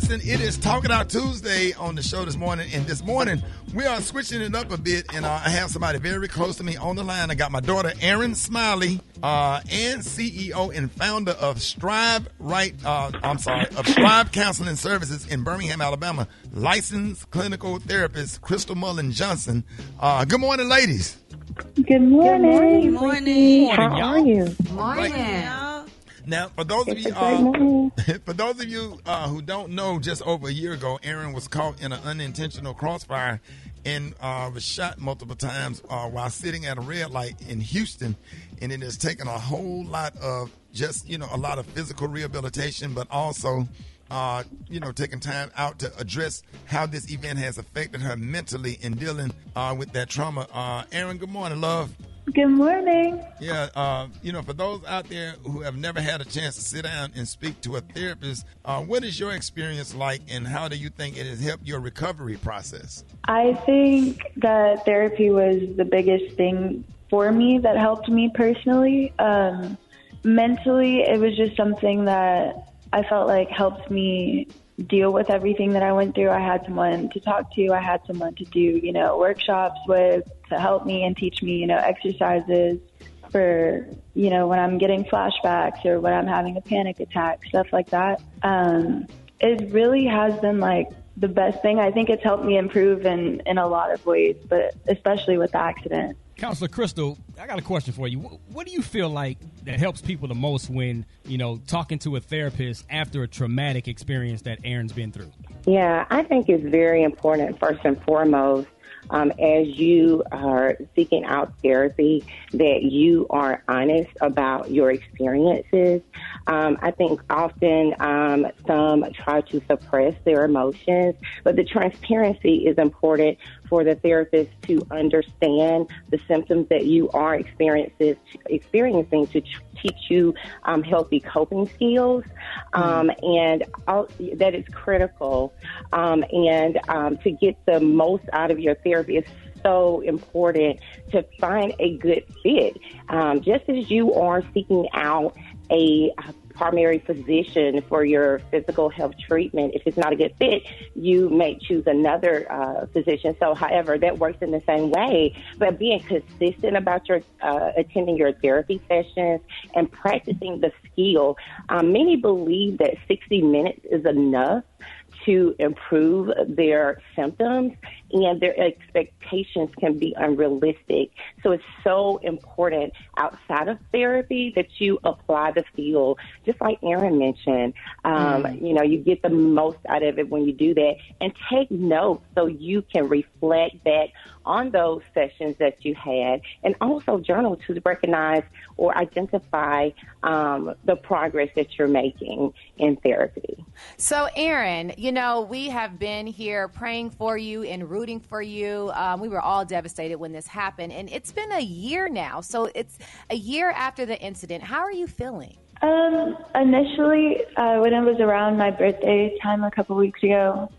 Listen, it is Talk It Out Tuesday on the show this morning. And this morning, we are switching it up a bit. And I have somebody very close to me on the line. I got my daughter, Aaryn Smiley, and CEO and founder of Strive Counseling Services in Birmingham, Alabama, licensed clinical therapist, Crystal Mullen-Johnson. Good morning, ladies. Good morning. Good morning. How are you? Morning. Now, for those of you who don't know, just over a year ago, Aaryn was caught in an unintentional crossfire and was shot multiple times while sitting at a red light in Houston. And it has taken a whole lot of a lot of physical rehabilitation, but also, taking time out to address how this event has affected her mentally in dealing with that trauma. Aaryn, good morning, love. Good morning. Yeah, for those out there who have never had a chance to sit down and speak to a therapist, what is your experience like, and how do you think it has helped your recovery process? I think that therapy was the biggest thing for me that helped me personally. Mentally, it was just something that I felt like helped me deal with everything that I went through. I had someone to talk to. I had someone to do, workshops with, to help me and teach me, exercises for, when I'm getting flashbacks or when I'm having a panic attack, stuff like that. It really has been like the best thing. I think it's helped me improve in a lot of ways, but especially with the accident. Counselor Crystal, I got a question for you. What do you feel like that helps people the most when, talking to a therapist after a traumatic experience that Aaron's been through? Yeah, I think it's very important, first and foremost, as you are seeking out therapy, that you are honest about your experiences. I think often some try to suppress their emotions, but the transparency is important for the therapist to understand the symptoms that you are experiencing to teach you healthy coping skills, and that is critical. To get the most out of your therapy is so important to find a good fit. Just as you are seeking out a primary physician for your physical health treatment, if it's not a good fit, you may choose another physician. So, however, that works in the same way. But being consistent about your attending your therapy sessions and practicing the skill. Many believe that 60 minutes is enough to improve their symptoms, and their expectations can be unrealistic. So it's so important outside of therapy that you apply the skill, just like Aaryn mentioned. You get the most out of it when you do that, and take notes so you can reflect back on those sessions that you had, and also journal to recognize or identify the progress that you're making in therapy. So Aaryn, we have been here praying for you and rooting for you. We were all devastated when this happened, and it's been a year now. So it's a year after the incident. How are you feeling? Initially, when it was around my birthday time a couple weeks ago,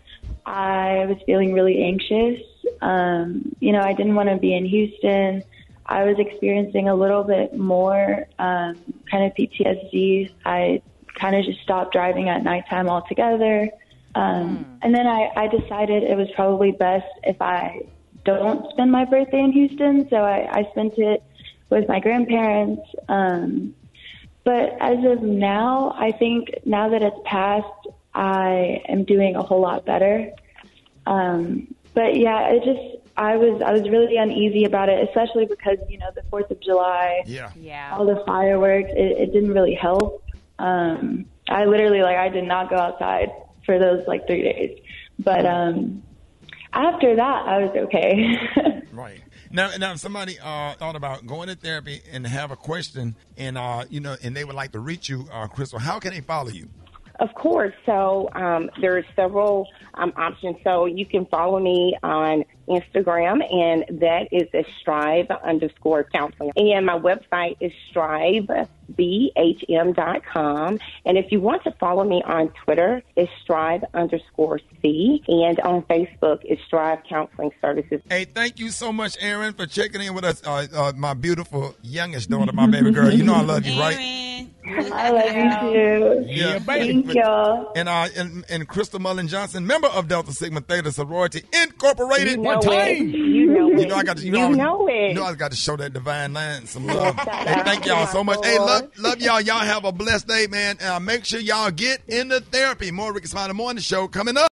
I was feeling really anxious. I didn't want to be in Houston. I was experiencing a little bit more kind of PTSD. I kind of just stopped driving at nighttime altogether. And then I decided it was probably best if I don't spend my birthday in Houston. So I spent it with my grandparents. But as of now, I think now that it's passed, I am doing a whole lot better. But yeah, I was really uneasy about it, especially because, the 4th of July, all the fireworks, it didn't really help. I literally, I did not go outside for those 3 days. But after that, I was okay. Right. Now, if somebody thought about going to therapy and have a question and, and they would like to reach you, Crystal, how can they follow you? Of course. So there are several options. So you can follow me on Instagram, and that is a strive_counseling. And my website is strivebhm.com. And if you want to follow me on Twitter, it's strive_C. And on Facebook, it's Strive Counseling Services. Hey, thank you so much, Aaryn, for checking in with us. My beautiful youngest daughter, my baby girl. You know I love you, right? I love you, too. Yeah, baby. Thank y'all. And Crystal Mullen-Johnson, member of Delta Sigma Theta Sorority Incorporated. I got to show that divine line some love. Hey, thank y'all so much. Hey, love y'all. Y'all have a blessed day, man. Make sure y'all get into therapy. More Ricky Smiley Morning Show coming up.